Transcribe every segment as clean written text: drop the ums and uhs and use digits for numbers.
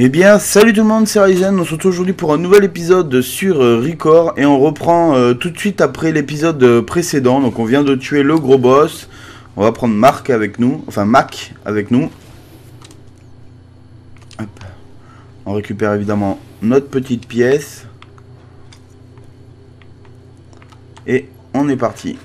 Eh bien salut tout le monde, c'est Raizen, on se retrouve aujourd'hui pour un nouvel épisode sur ReCore. Et on reprend tout de suite après l'épisode précédent. Donc on vient de tuer le gros boss. On va prendre Marc avec nous, enfin Mac avec nous. Hop. On récupère évidemment notre petite pièce. Et on est parti.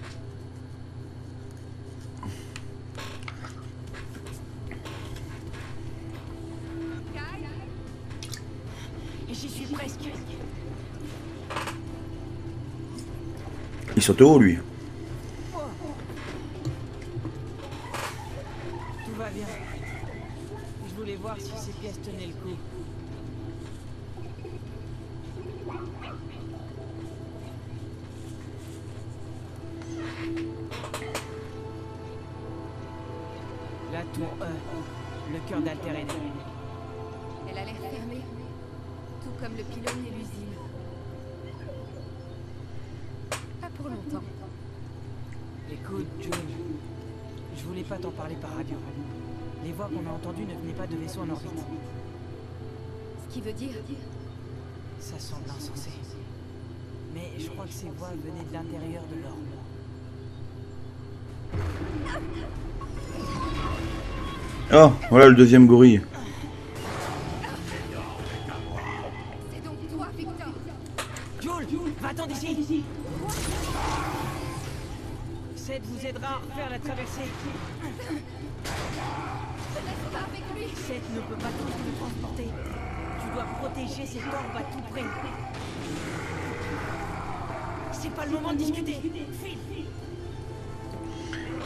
Il saute haut, lui. Tout va bien. Je voulais voir si ces pièces tenaient le coup. La tour E, le cœur d'Alter est derrière. Elle a l'air fermée, tout comme le pylône et l'usine. Pour longtemps. Écoute, Joule, je voulais pas t'en parler par radio. Les voix qu'on a entendues ne venaient pas de vaisseaux en orbite. Ce qui veut dire... Ça semble insensé. Mais je crois que ces voix venaient de l'intérieur de l'orbe. Oh, voilà le deuxième gorille. C'est donc toi, Victor. Joule, va-t'en d'ici. Seth vous aidera à refaire la traversée. Ne laisse pas avec lui. Seth ne peut pas tous nous transporter. Tu dois protéger cette orbe à tout prix. C'est pas le moment de discuter. File.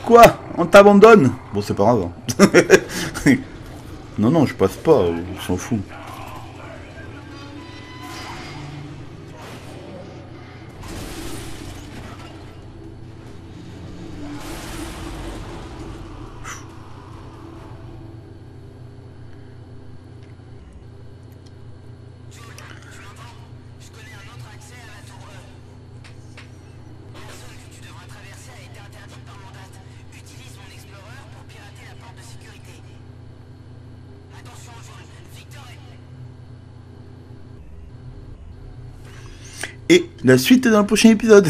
Quoi? On t'abandonne? Bon, c'est pas grave. Non, je passe pas. On s'en fout. Et la suite dans le prochain épisode.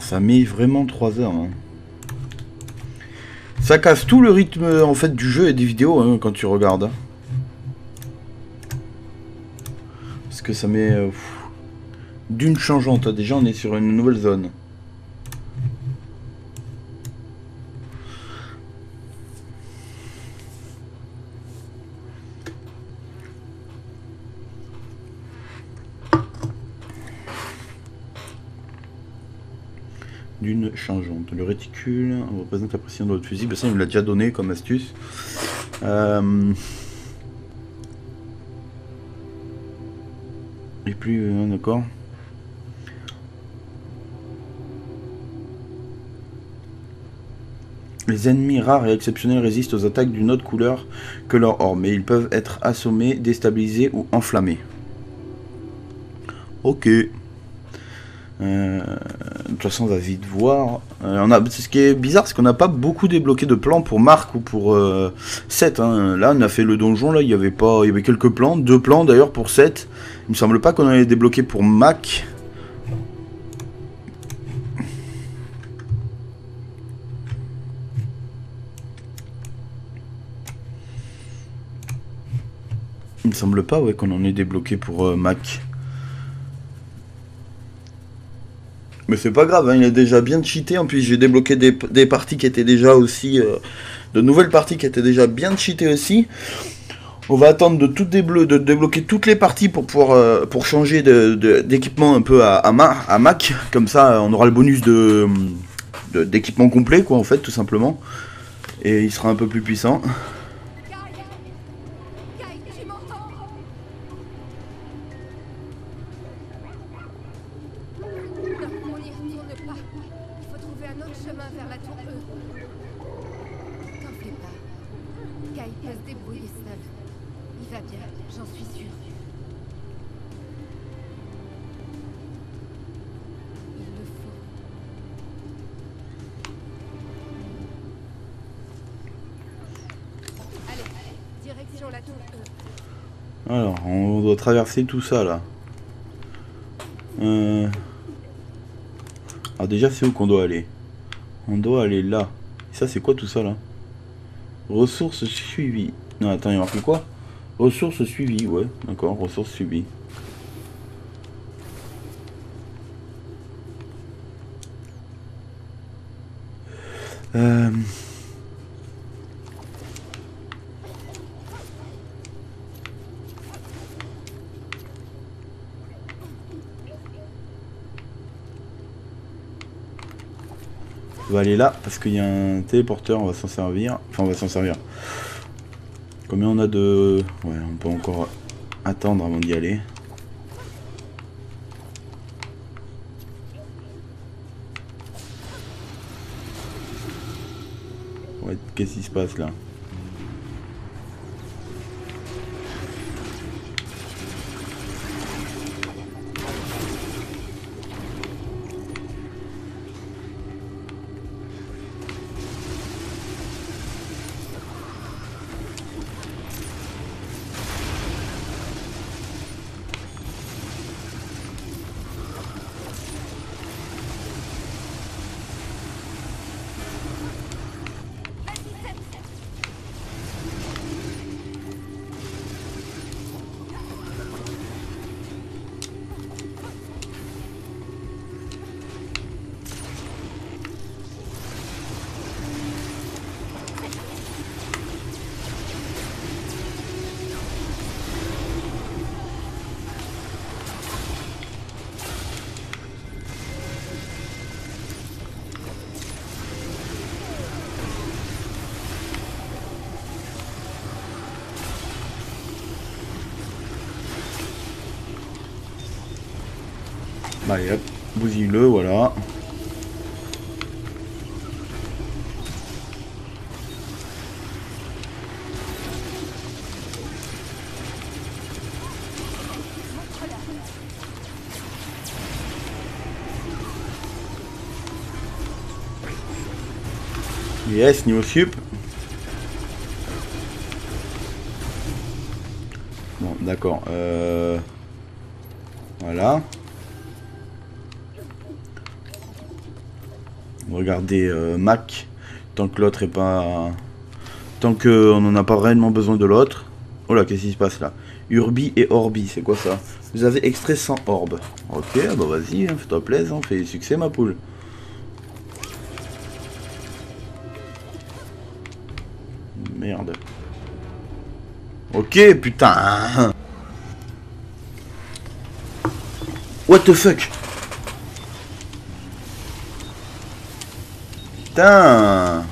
Ça met vraiment 3 heures. Hein. Ça casse tout le rythme en fait du jeu et des vidéos hein, quand tu regardes. Parce que ça met d'une changeante. Déjà on est sur une nouvelle zone. D'une changeante. Le réticule représente la précision de votre fusil. Ben ça, il me l'a déjà donné comme astuce. Et plus, d'accord. Les ennemis rares et exceptionnels résistent aux attaques d'une autre couleur que leur or, mais ils peuvent être assommés, déstabilisés ou enflammés. Ok. De toute façon on va vite voir. Ce qui est bizarre c'est qu'on n'a pas beaucoup débloqué de plans pour Marc ou pour Seth hein. Là on a fait le donjon, là il y avait quelques plans, 2 plans d'ailleurs pour Seth. Il me semble pas qu'on allait débloquer pour Mac. Il me semble pas ouais, qu'on en ait débloqué pour Mac. Mais c'est pas grave, hein, il est déjà bien cheaté. En plus j'ai débloqué des parties qui étaient déjà aussi... de nouvelles parties qui étaient déjà bien cheatées aussi. On va attendre de débloquer toutes les parties pour pouvoir pour changer d'équipement un peu à Mac. Comme ça on aura le bonus d'équipement complet quoi en fait tout simplement. Et il sera un peu plus puissant. se débrouiller seul. Il va bien, j'en suis sûre. Il le faut. Allez, direction la tour E. Alors, on doit traverser tout ça là. Alors déjà, c'est où qu'on doit aller? On doit aller là. Et ça, c'est quoi tout ça là? Ressources suivies. Non, attends, il y a marqué quoi? Ressources suivies, ouais, d'accord, ressources suivies. On va aller là parce qu'il y a un téléporteur, on va s'en servir. Enfin, on va s'en servir. Combien on a de... Ouais, on peut encore attendre avant d'y aller. Ouais, qu'est-ce qui se passe là? Allez hop, bousille-le, voilà. Yes, niveau sup. Bon, d'accord. Voilà. Regardez Mac, tant que l'autre est pas... Tant qu'on n'en a pas réellement besoin de l'autre. Oh là, qu'est-ce qui se passe là? Urbi et Orbi, c'est quoi ça? Vous avez extrait 100 orbes. Ok, bah vas-y, hein, fais-toi plaisir, hein, fais succès ma poule. Merde. Ok, putain. What the fuck? Putain!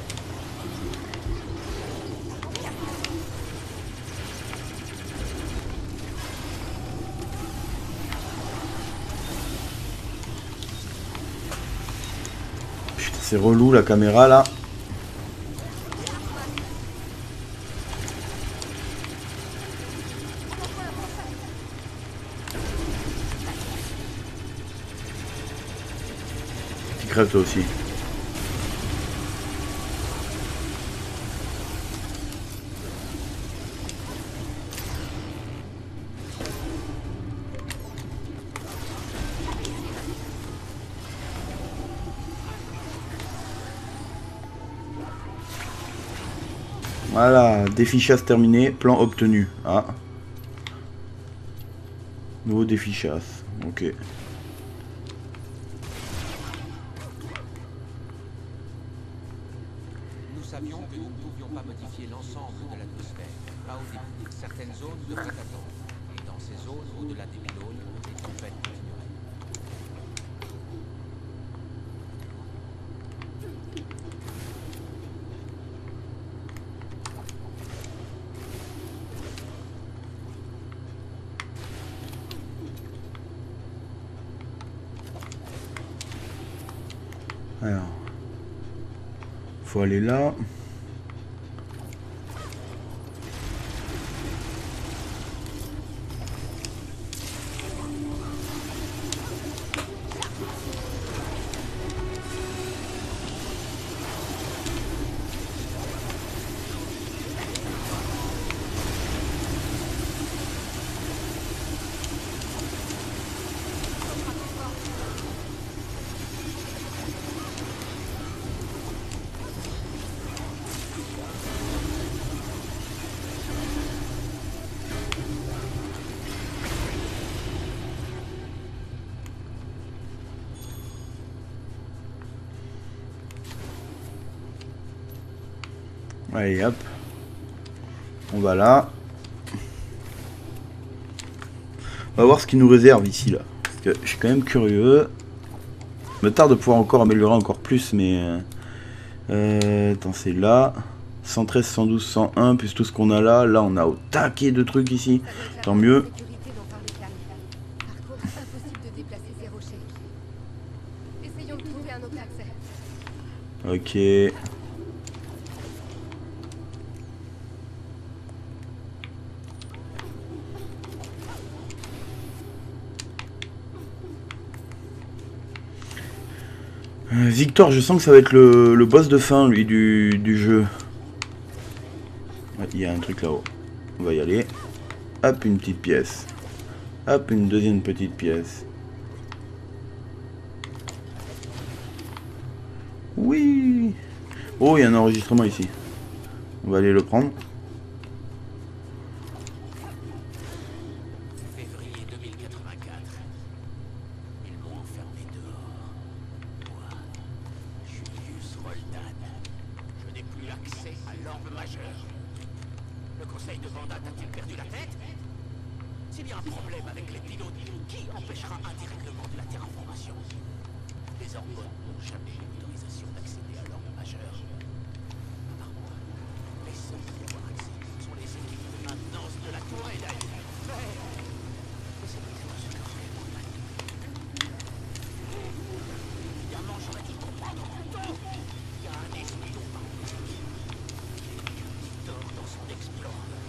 Putain, c'est relou la caméra là. Tu crèves toi aussi. Voilà, défichage terminé, plan obtenu. Ah. Nouveau défichage. Ok. Nous savions que nous ne pouvions pas modifier l'ensemble de l'atmosphère. Pas au début. Certaines zones devraient attendre. Et dans ces zones, au-delà des pylônes, les tempêtes continueraient. Alors, faut aller là. Allez hop, on va là. On va voir ce qu'il nous réserve ici là. Parce que je suis quand même curieux. Je me tarde de pouvoir encore améliorer encore plus, mais attends, c'est là. 113, 112, 101, plus tout ce qu'on a là. Là on a au taquet de trucs ici. Tant mieux. Ok. Victor, je sens que ça va être le boss de fin, lui, du jeu. Ouais, il y a un truc là-haut. On va y aller. Hop, une petite pièce. Hop, une deuxième petite pièce. Oui. Oh, il y a un enregistrement ici. On va aller le prendre. Février 2084. Ils m'ont enfermé dehors. Moi, Julius Roldan. Je n'ai plus accès à l'orbe majeure. Le conseil de Vendate a-t-il perdu la tête? S'il y a un problème avec les pilotes, qui empêchera indirectement de la terraformation? Les orbots n'ont jamais eu l'autorisation d'accéder à l'ordre majeur. À part moi, les seuls qui avoir accès sont les équipes de maintenance de la tour et d'ailleurs. Mais c'est toujours ce que j'ai demandé. Évidemment, j'aurais dû comprendre plus tôt. Il y a un esprit au parle des équipes. Victor dans son explorer.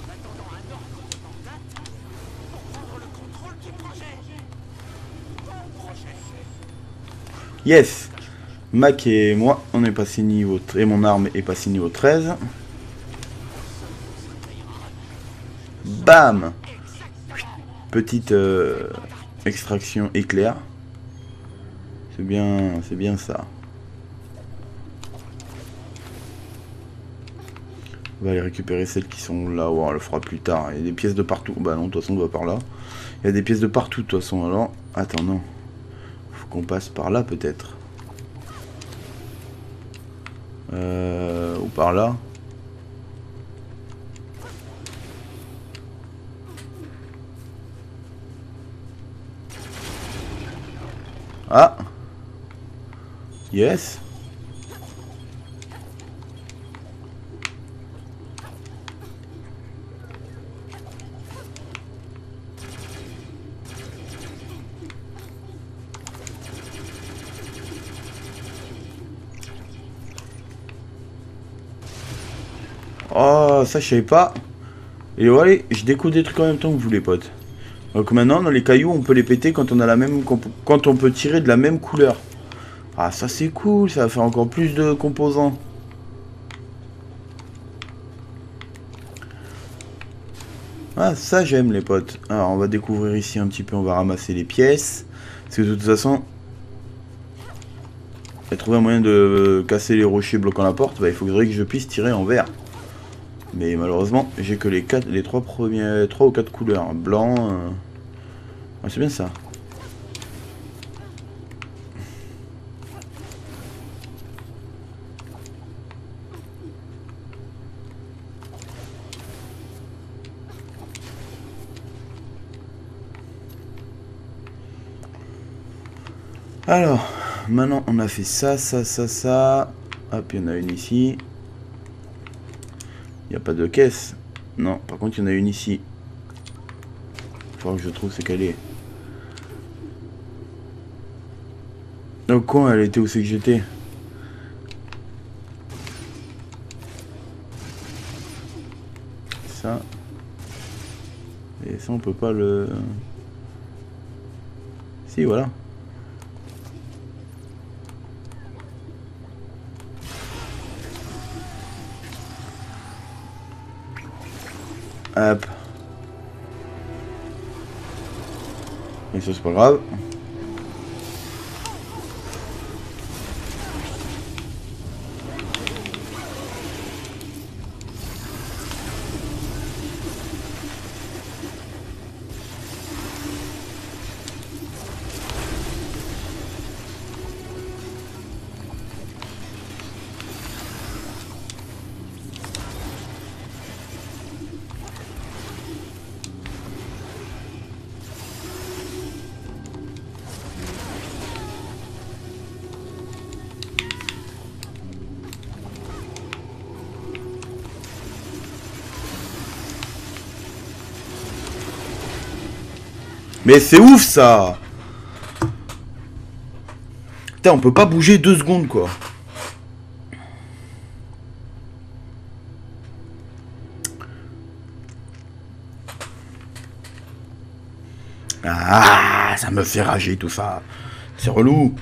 En attendant un ordre de Vendate pour prendre le contrôle du projet. Ton projet. Yes, Mac et moi, on est passé niveau 13 et mon arme est passée niveau 13. Bam. Petite extraction éclair. C'est bien ça. On va aller récupérer celles qui sont là. Oh, on le fera plus tard. Il y a des pièces de partout. Bah non, de toute façon, on va par là. Il y a des pièces de partout, de toute façon. Alors, attends, non. Qu'on passe par là peut-être ou par là. Ah yes. Oh, ça je savais pas. Et voilà, je découvre des trucs en même temps que vous les potes. Donc maintenant, dans les cailloux, on peut les péter quand on a la même, quand on peut tirer de la même couleur. Ah, ça c'est cool, ça va faire encore plus de composants. Ah, ça j'aime les potes. Alors, on va découvrir ici un petit peu, on va ramasser les pièces. Parce que de toute façon, j'ai trouvé un moyen de casser les rochers bloquant la porte. Bah, il faudrait que je puisse tirer en vert. Mais malheureusement, j'ai que les 3 ou 4 couleurs. Blanc. Ah, c'est bien ça. Alors, maintenant on a fait ça, ça, ça, ça. Hop, il y en a une ici. Il n'y a pas de caisse. Non, par contre, il y en a une ici. Il faudra que je trouve c'est qu'elle est. Oh con, elle était où c'est que j'étais. Ça. Et ça, on peut pas le... Si, voilà. Hop. Mais ça c'est pas grave. Mais c'est ouf ça. Putain, on peut pas bouger 2 secondes quoi. Ah, ça me fait rager tout ça. C'est relou.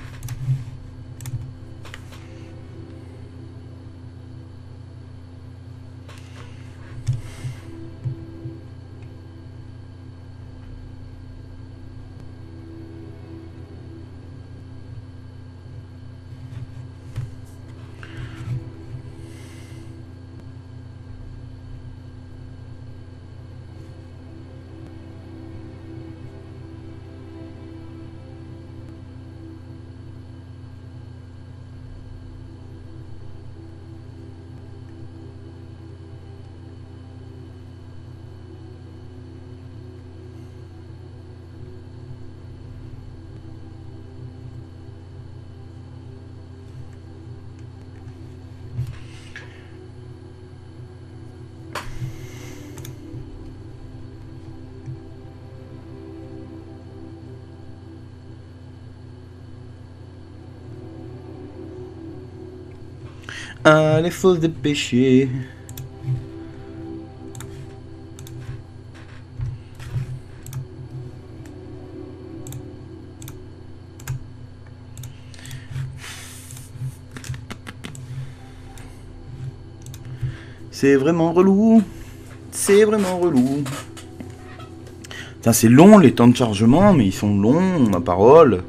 Allez, faut se dépêcher. C'est vraiment relou. C'est vraiment relou. Putain, c'est long les temps de chargement, mais ils sont longs, ma parole.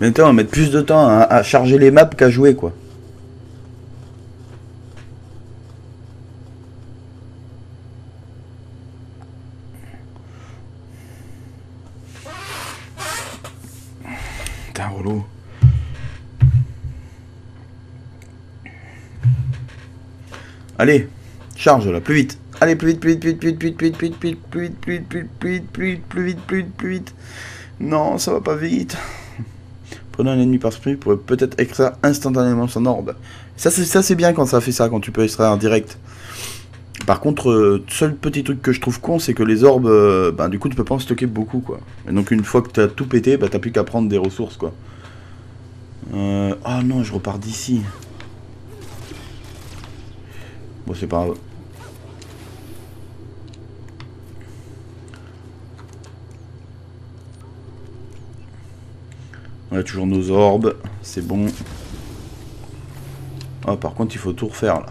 Maintenant, on va mettre plus de temps à charger les maps qu'à jouer, quoi. Putain, relou. Allez, charge là, plus vite. Allez, plus vite, plus vite, plus vite, plus vite, plus vite, plus vite, plus vite, plus vite, plus vite, plus vite, plus vite, plus vite, plus vite. Non, ça va pas vite. Prenons un ennemi par sprint pour peut-être extraire instantanément son orbe. Ça c'est bien quand ça fait ça, quand tu peux extraire en direct. Par contre, seul petit truc que je trouve con, c'est que les orbes, bah, du coup tu peux pas en stocker beaucoup quoi. Et donc une fois que t'as tout pété, bah t'as plus qu'à prendre des ressources quoi. Oh non, je repars d'ici. Bon c'est pas grave. On a toujours nos orbes, c'est bon. Ah, par contre, il faut tout refaire là.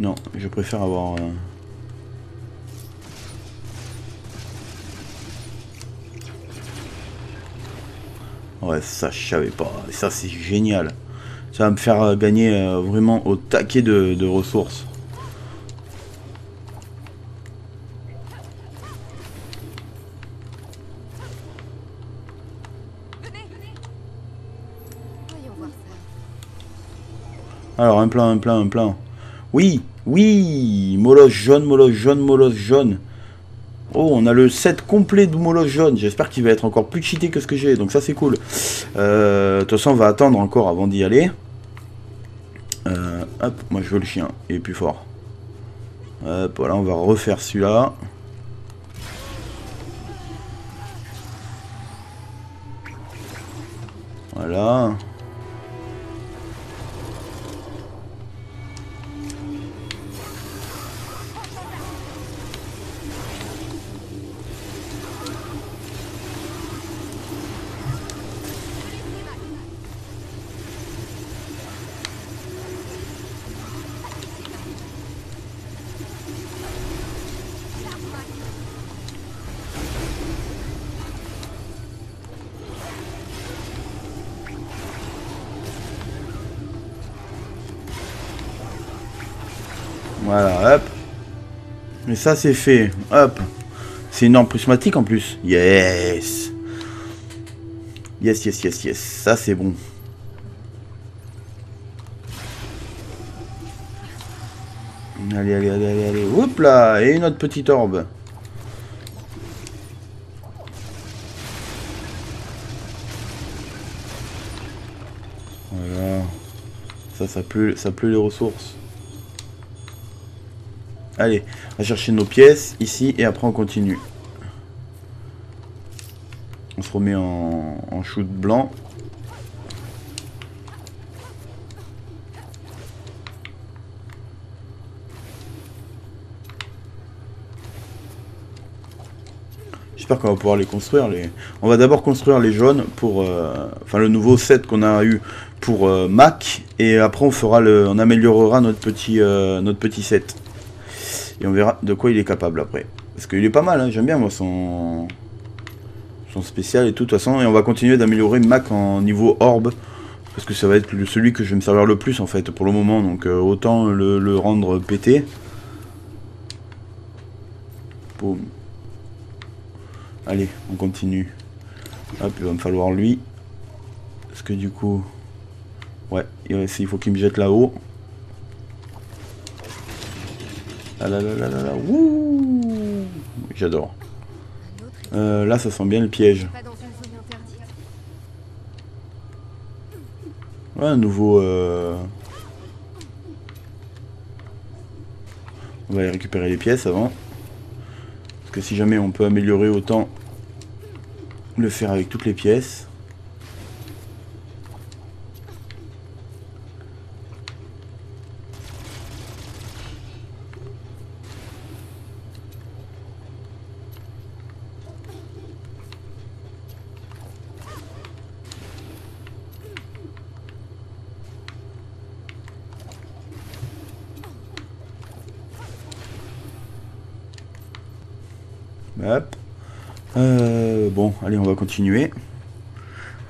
Non, je préfère avoir... Ouais, ça je savais pas. Et ça c'est génial. Ça va me faire gagner vraiment au taquet de ressources. Alors, un plan, un plan, un plan. Oui, oui. Molosse jaune, molosse jaune, molosse jaune. Oh, on a le set complet de molosse jaune. J'espère qu'il va être encore plus cheaté que ce que j'ai. Donc ça, c'est cool. De toute façon, on va attendre encore avant d'y aller. Hop, moi, je veux le chien. Il est plus fort. Hop, voilà, on va refaire celui-là. Voilà. Voilà, hop. Et ça, c'est fait. Hop. C'est une arme prismatique en plus. Yes. Yes, yes, yes, yes. Ça, c'est bon. Allez, allez, allez, allez, allez. Oups là. Et notre petite orbe. Voilà. Ça pue les ressources. Allez, on va chercher nos pièces ici et après on continue. On se remet en shoot blanc. J'espère qu'on va pouvoir les construire. On va d'abord construire les jaunes pour... Enfin, le nouveau set qu'on a eu pour Mac. Et après, on améliorera notre petit set. Et on verra de quoi il est capable après. Parce qu'il est pas mal, hein, j'aime bien moi son spécial et tout, de toute façon. Et on va continuer d'améliorer Mac en niveau orbe. Parce que ça va être celui que je vais me servir le plus en fait pour le moment. Donc autant le rendre pété. Boum. Allez, on continue. Hop, il va me falloir lui. Parce que du coup... Ouais, il faut qu'il me jette là-haut. Ah là là là là là. Wouh ! J'adore. Là, ça sent bien le piège. Ouais, un nouveau... On va aller récupérer les pièces avant. Parce que si jamais on peut améliorer, autant le faire avec toutes les pièces. Hop. Bon, allez, on va continuer.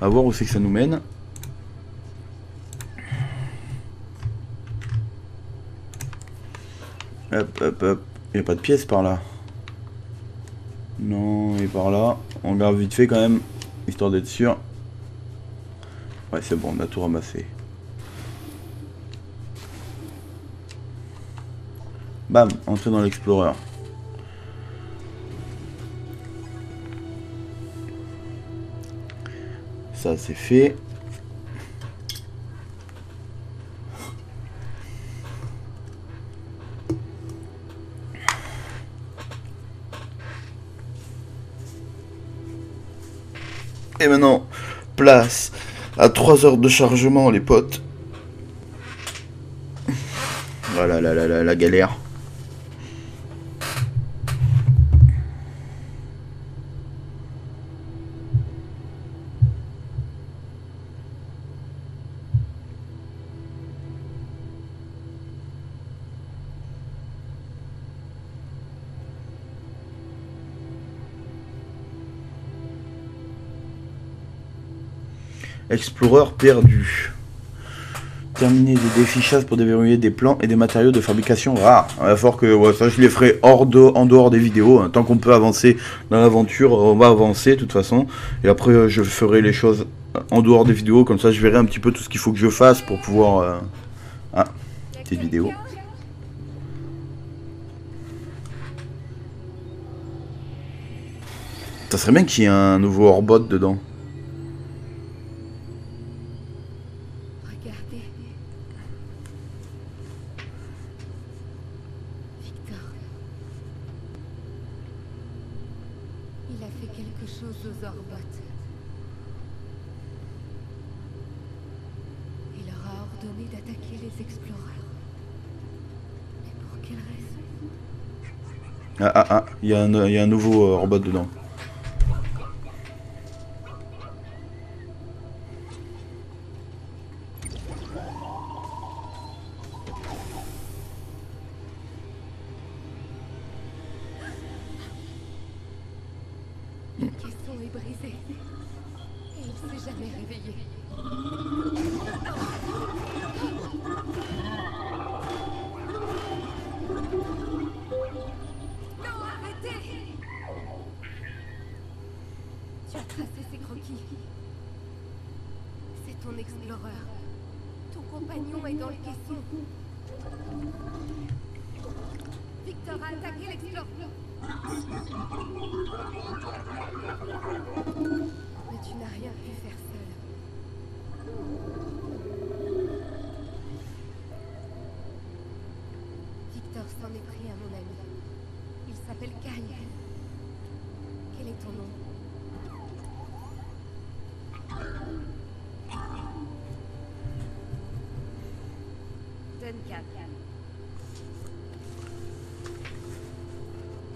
On va voir où c'est que ça nous mène. Hop, hop, hop. Il n'y a pas de pièces par là. Non, et par là. On regarde vite fait quand même, histoire d'être sûr. Ouais, c'est bon, on a tout ramassé. Bam, entrer dans l'Explorer. Ça c'est fait. Et maintenant, place à 3 heures de chargement les potes. Voilà la galère. Explorer perdu. Terminer des défis chasse pour déverrouiller des plans et des matériaux de fabrication rares. Il va falloir que ouais, ça je les ferai en dehors des vidéos. Hein. Tant qu'on peut avancer dans l'aventure, on va avancer de toute façon. Et après je ferai les choses en dehors des vidéos. Comme ça je verrai un petit peu tout ce qu'il faut que je fasse pour pouvoir... Ah, petite vidéo. Ça serait bien qu'il y ait un nouveau hors-bot dedans. Ah, il y a un nouveau robot dedans. Le caisson est brisé. Et il ne s'est jamais réveillé.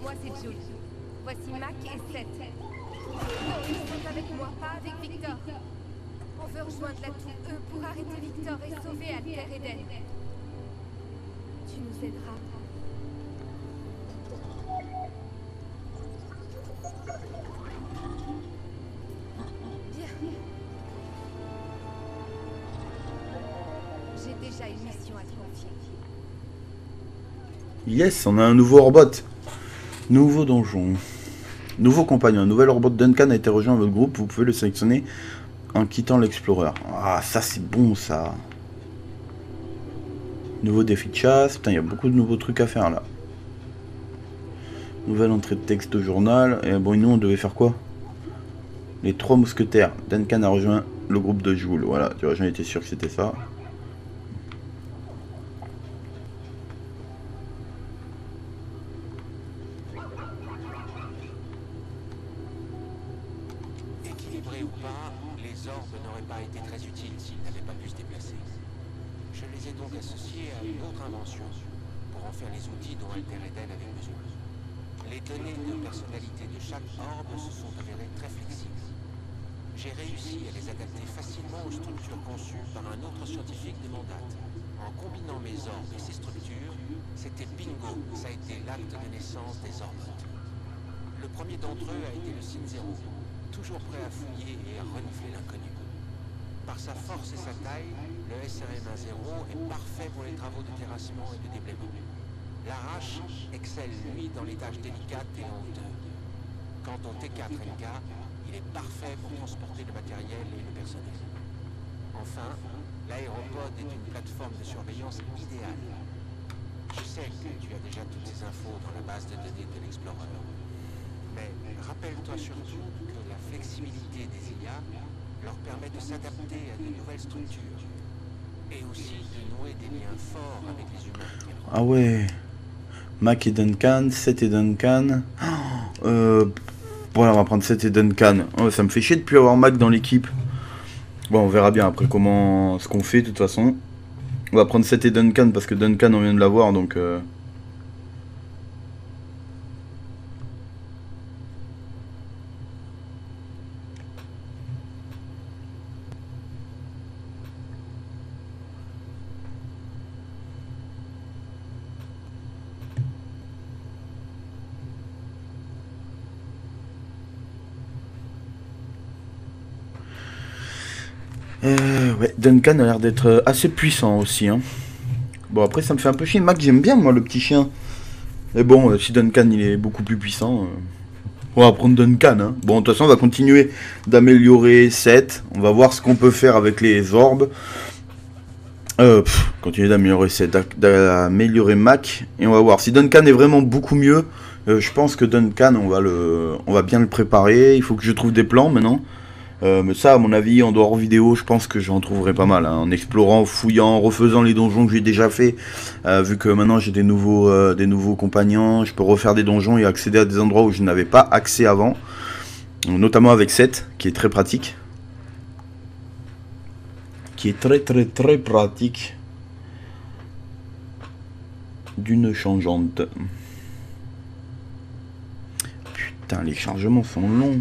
Moi, c'est Julie. Voici Mac et Seth. Non, ils sont avec moi, pas avec Victor. On veut rejoindre la tour E pour arrêter Victor et sauver Alter et Eden. Tu nous aideras. Yes, on a un nouveau robot. Nouveau donjon. Nouveau compagnon. Un nouvel robot Duncan a été rejoint à votre groupe. Vous pouvez le sélectionner en quittant l'explorer. Ah, ça c'est bon ça. Nouveau défi de chasse. Putain, il y a beaucoup de nouveaux trucs à faire là. Nouvelle entrée de texte au journal. Et bon, nous on devait faire quoi? Les trois mousquetaires. Duncan a rejoint le groupe de Joule. Voilà, tu vois, j'en étais sûr que c'était ça. Ah ouais, Mac et Duncan, Seth et Duncan. Voilà, on va prendre Seth et Duncan. Oh, ça me fait chier de plus avoir Mac dans l'équipe. Bon, on verra bien après comment ce qu'on fait de toute façon. On va prendre Seth et Duncan parce que Duncan on vient de l'avoir donc. Ouais, Duncan a l'air d'être assez puissant aussi hein. Bon après ça me fait un peu chier, Mac j'aime bien moi le petit chien. Mais bon si Duncan il est beaucoup plus puissant, on va prendre Duncan hein. Bon de toute façon on va continuer d'améliorer Seth. On va voir ce qu'on peut faire avec les orbes. Continuer d'améliorer Seth, d'améliorer Mac. Et on va voir si Duncan est vraiment beaucoup mieux. Je pense que Duncan on va bien le préparer. Il faut que je trouve des plans maintenant. Mais ça à mon avis en dehors vidéo je pense que j'en trouverai pas mal hein, en explorant, fouillant, refaisant les donjons que j'ai déjà fait, vu que maintenant j'ai des nouveaux compagnons, je peux refaire des donjons et accéder à des endroits où je n'avais pas accès avant, notamment avec Seth qui est très pratique, d'une changeante. Putain les chargements sont longs.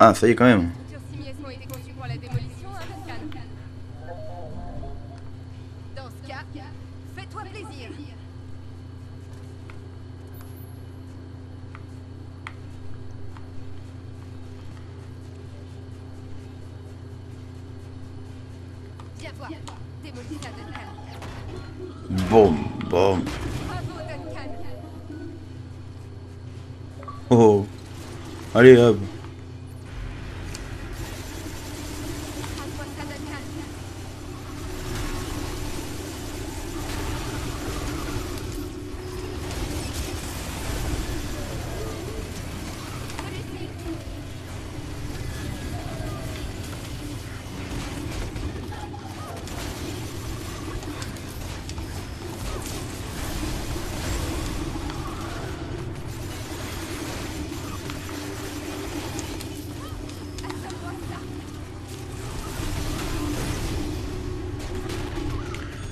Ah, ça y est quand même. Boum, boum. Oh, allez hop.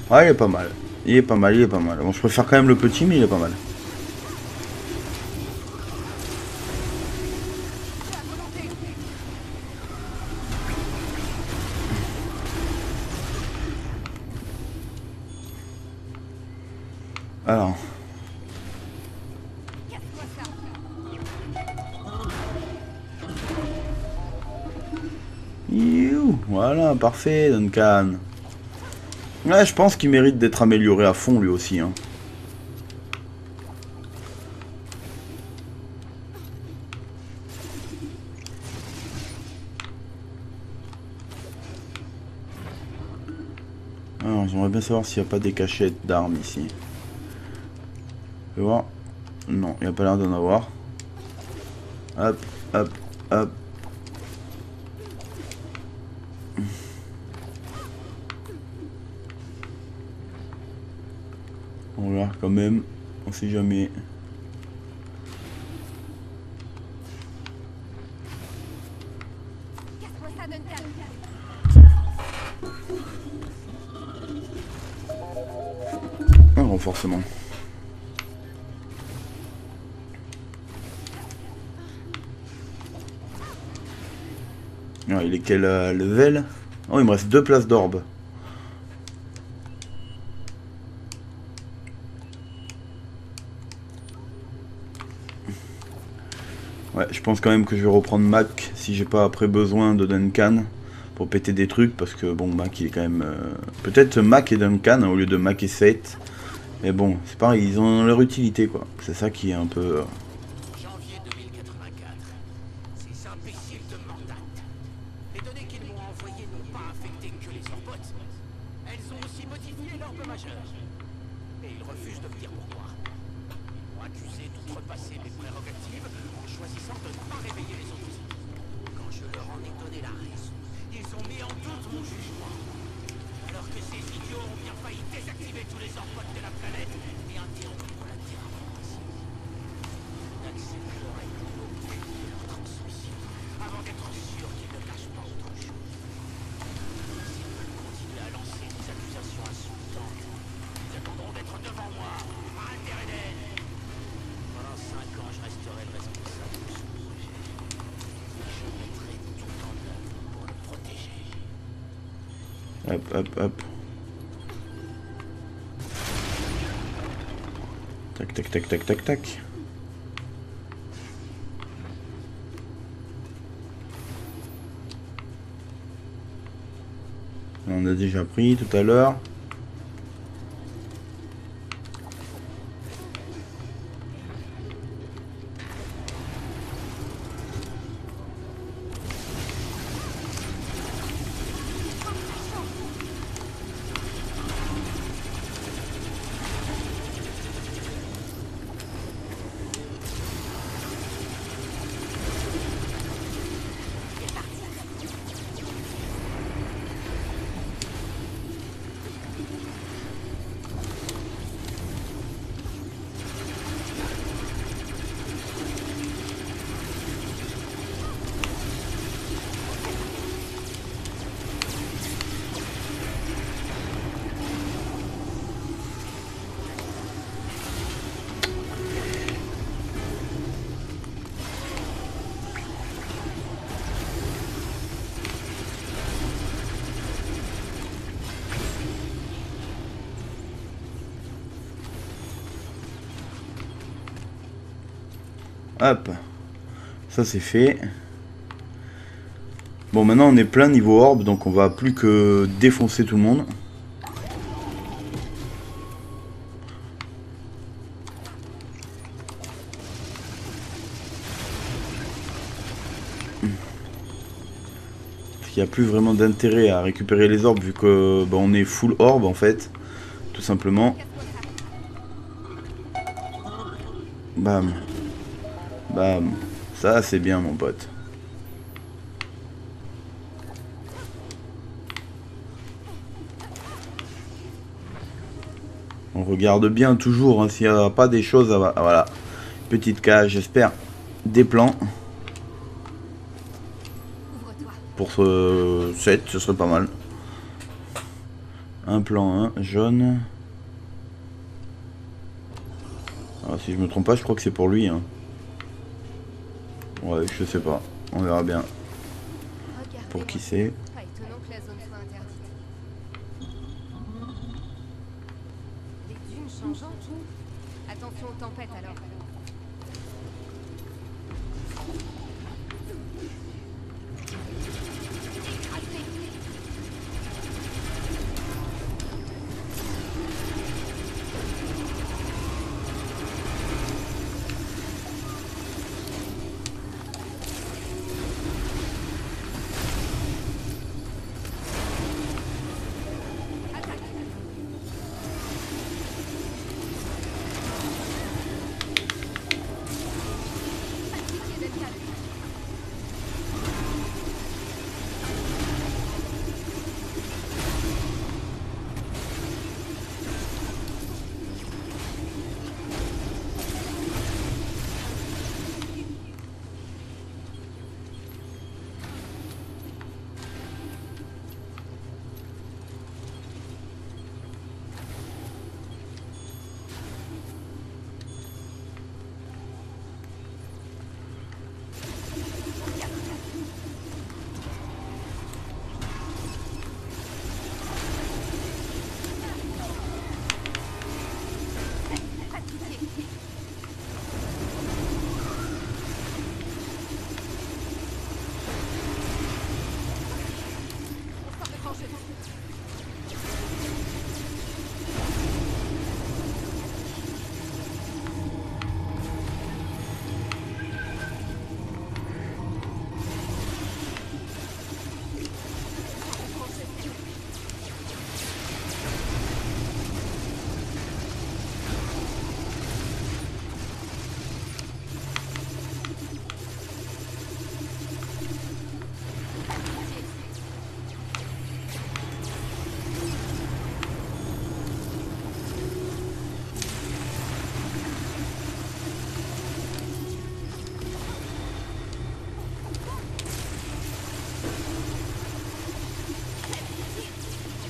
Ouais, il est pas mal. Il est pas mal, il est pas mal. Bon, je préfère quand même le petit, mais il est pas mal. Alors... You, voilà, parfait, Duncan. Ouais, je pense qu'il mérite d'être amélioré à fond, lui aussi. Hein. Alors, j'aimerais bien savoir s'il n'y a pas des cachettes d'armes ici. Je vais voir. Non, il n'y a pas l'air d'en avoir. Hop, hop, hop. On regarde quand même, on sait jamais. Un renforcement. Il est quel level? Oh, il me reste 2 places d'orbe. Ouais, je pense quand même que je vais reprendre Mac si j'ai pas après besoin de Duncan pour péter des trucs, parce que bon, Mac il est quand même... Peut-être Mac et Duncan au lieu de Mac et Seth. Mais bon, c'est pareil, ils ont leur utilité quoi. C'est ça qui est un peu... Hop, hop, hop. Tac, tac, tac, tac, tac, tac. On a déjà pris tout à l'heure. Hop, ça c'est fait. Bon, maintenant on est plein niveau orbe, donc on va plus que défoncer tout le monde. Il n'y a plus vraiment d'intérêt à récupérer les orbes vu que bah, on est full orbe en fait, tout simplement. Bam. Bam, ça c'est bien mon pote. On regarde bien toujours hein, s'il n'y a pas des choses à... Ah, voilà, petite cage, j'espère. Des plans. Pour ce set, ce serait pas mal. Un plan 1, jaune. Alors, si je me trompe pas, je crois que c'est pour lui. Hein. Ouais, je sais pas. On verra bien. Pour qui c'est.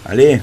Allez.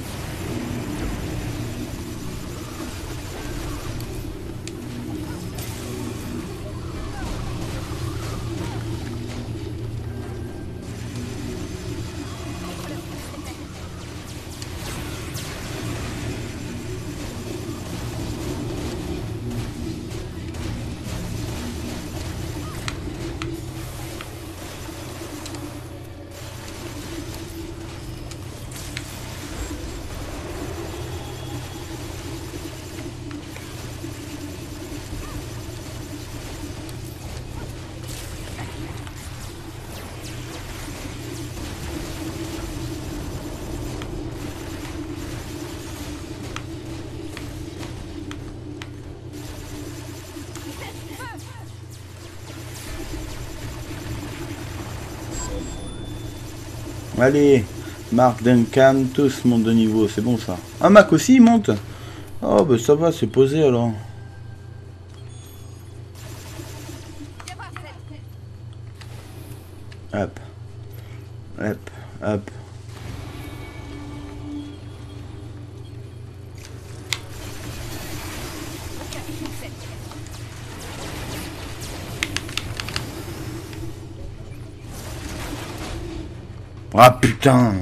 Allez, Marc, Duncan, tous montent de niveau, c'est bon ça. Un Mac aussi, il monte. Oh, bah ça va, c'est posé alors. Hop. Hop, hop. Ah putain.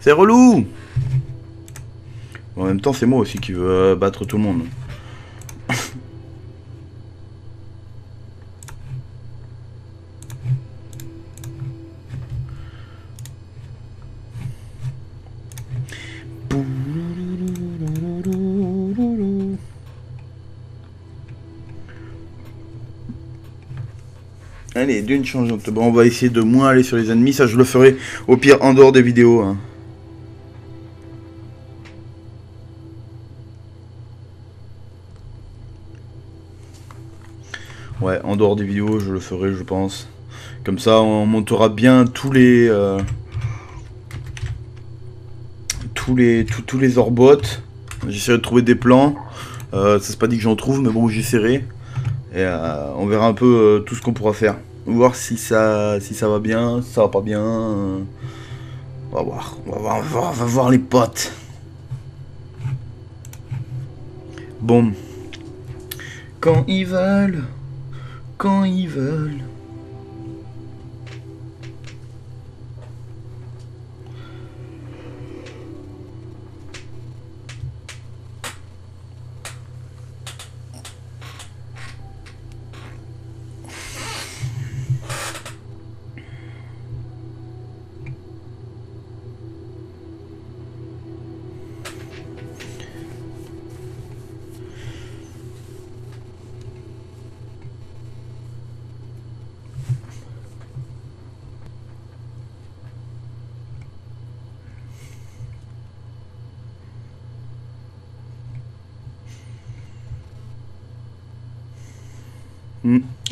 C'est relou. En même temps, c'est moi aussi qui veux battre tout le monde. Allez, d'une changeante. Bon, on va essayer de moins aller sur les ennemis. Ça, je le ferai au pire en dehors des vidéos. Hein. Ouais, en dehors des vidéos, je le ferai, je pense. Comme ça, on montera bien tous les orbots. J'essaierai de trouver des plans. Ça c'est pas dit que j'en trouve, mais bon, j'essaierai. Et on verra un peu tout ce qu'on pourra faire. Voir si ça va bien, si ça va pas bien. On va voir, on va voir les potes. Bon. Quand ils veulent.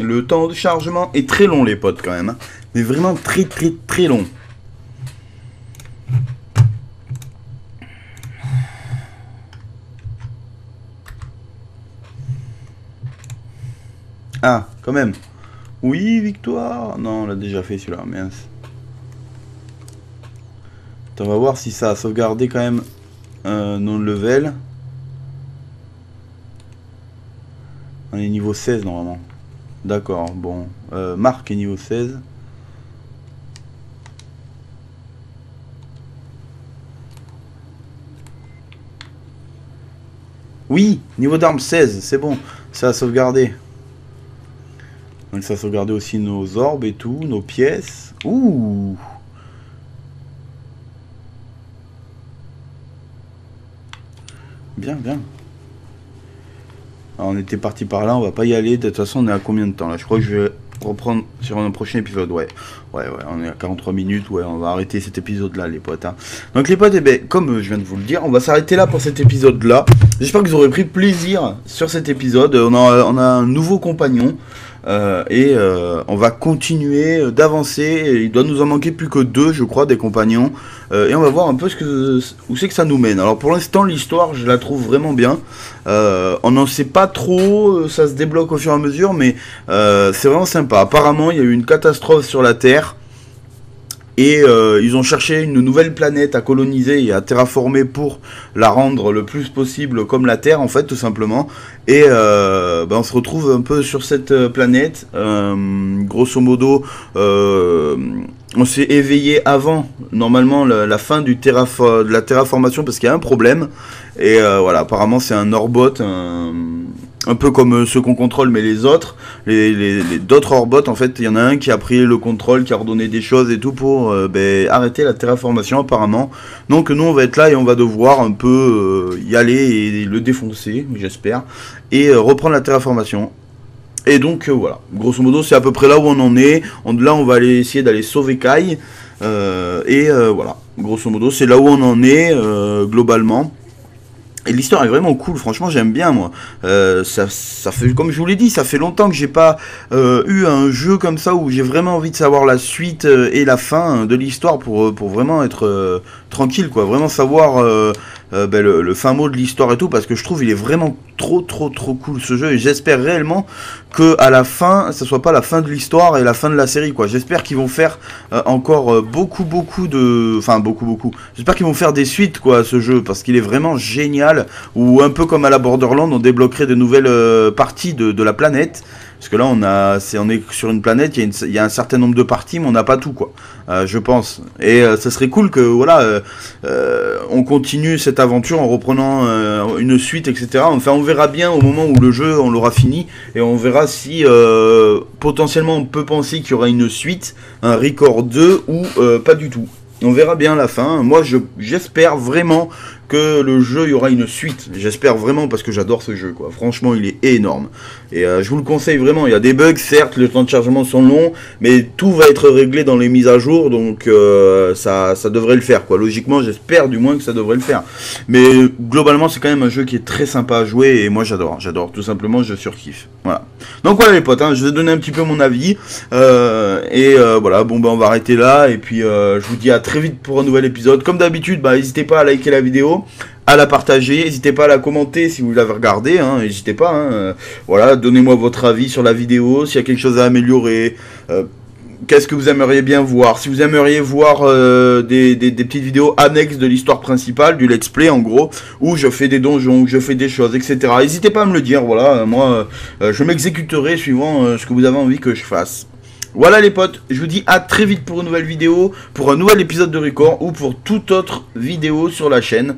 Le temps de chargement est très long les potes quand même, hein. Mais vraiment très long. Ah, quand même. Oui, victoire. Non, on l'a déjà fait celui-là, mince. On va voir si ça a sauvegardé quand même non level. On est niveau 16 normalement. D'accord, bon. Marc est niveau 16. Oui, niveau d'armes 16, c'est bon. Ça a sauvegardé. Donc ça a sauvegardé aussi nos orbes et tout, nos pièces. Ouh! Bien, bien. Alors on était parti par là, on va pas y aller. De toute façon, on est à combien de temps là? Je crois que je vais reprendre sur un prochain épisode. Ouais, on est à 43 minutes. Ouais, on va arrêter cet épisode là, les potes. Hein. Donc, les potes, eh ben, comme je viens de vous le dire, on va s'arrêter là pour cet épisode là. J'espère que vous aurez pris plaisir sur cet épisode. On a un nouveau compagnon et on va continuer d'avancer. Il doit nous en manquer plus que 2, je crois, des compagnons. Et on va voir un peu où c'est que ça nous mène. Alors pour l'instant, l'histoire, je la trouve vraiment bien. On n'en sait pas trop, ça se débloque au fur et à mesure, mais c'est vraiment sympa. Apparemment, il y a eu une catastrophe sur la Terre. Et ils ont cherché une nouvelle planète à coloniser et à terraformer pour la rendre le plus possible comme la Terre, en fait, tout simplement. Et on se retrouve un peu sur cette planète. Grosso modo, on s'est éveillé avant, normalement, la fin de la terraformation parce qu'il y a un problème. Et voilà, apparemment, c'est un orbot, un peu comme ceux qu'on contrôle, mais les autres, d'autres orbots, en fait, il y en a un qui a pris le contrôle, qui a ordonné des choses et tout pour arrêter la terraformation, apparemment. Donc, nous, on va être là et on va devoir un peu y aller et le défoncer, j'espère, et reprendre la terraformation. Et donc, voilà, grosso modo, c'est à peu près là où on en est. Là, on va aller essayer d'aller sauver Kai. Voilà, grosso modo, c'est là où on en est, globalement. Et l'histoire est vraiment cool, franchement j'aime bien moi. Ça fait, comme je vous l'ai dit, ça fait longtemps que j'ai pas eu un jeu comme ça où j'ai vraiment envie de savoir la suite et la fin de l'histoire pour vraiment être tranquille quoi, vraiment savoir le fin mot de l'histoire et tout, parce que je trouve il est vraiment trop cool ce jeu, et j'espère réellement que à la fin ça soit pas la fin de l'histoire et la fin de la série quoi. J'espère qu'ils vont faire encore beaucoup de, enfin beaucoup, j'espère qu'ils vont faire des suites quoi à ce jeu, parce qu'il est vraiment génial, ou un peu comme à la Borderland on débloquerait de nouvelles parties de la planète. Parce que là, on est sur une planète, il y a un certain nombre de parties, mais on n'a pas tout, quoi, je pense. Et ça serait cool que, voilà, on continue cette aventure en reprenant une suite, etc. Enfin, on verra bien au moment où le jeu, on l'aura fini, et on verra si, potentiellement, on peut penser qu'il y aura une suite, un ReCore 2, ou pas du tout. On verra bien la fin. Moi, j'espère vraiment que le jeu, il y aura une suite. J'espère vraiment parce que j'adore ce jeu, quoi. Franchement, il est énorme. Et je vous le conseille vraiment. Il y a des bugs, certes, les temps de chargement sont longs, mais tout va être réglé dans les mises à jour, donc ça devrait le faire, quoi. Logiquement, j'espère du moins que ça devrait le faire. Mais globalement, c'est quand même un jeu qui est très sympa à jouer, et moi, j'adore. Tout simplement, je surkiffe. Voilà. Donc voilà les potes, hein, je vais donner un petit peu mon avis. Voilà, bon, on va arrêter là, et puis je vous dis à très vite pour un nouvel épisode. Comme d'habitude, n'hésitez pas à liker la vidéo. à la partager, n'hésitez pas à la commenter si vous l'avez regardé, n'hésitez pas, voilà, donnez-moi votre avis sur la vidéo, s'il y a quelque chose à améliorer, qu'est-ce que vous aimeriez bien voir, si vous aimeriez voir des petites vidéos annexes de l'histoire principale, du let's play en gros, où je fais des donjons, où je fais des choses, etc. N'hésitez pas à me le dire, voilà, moi je m'exécuterai suivant ce que vous avez envie que je fasse. Voilà les potes, je vous dis à très vite pour une nouvelle vidéo, pour un nouvel épisode de ReCore ou pour toute autre vidéo sur la chaîne.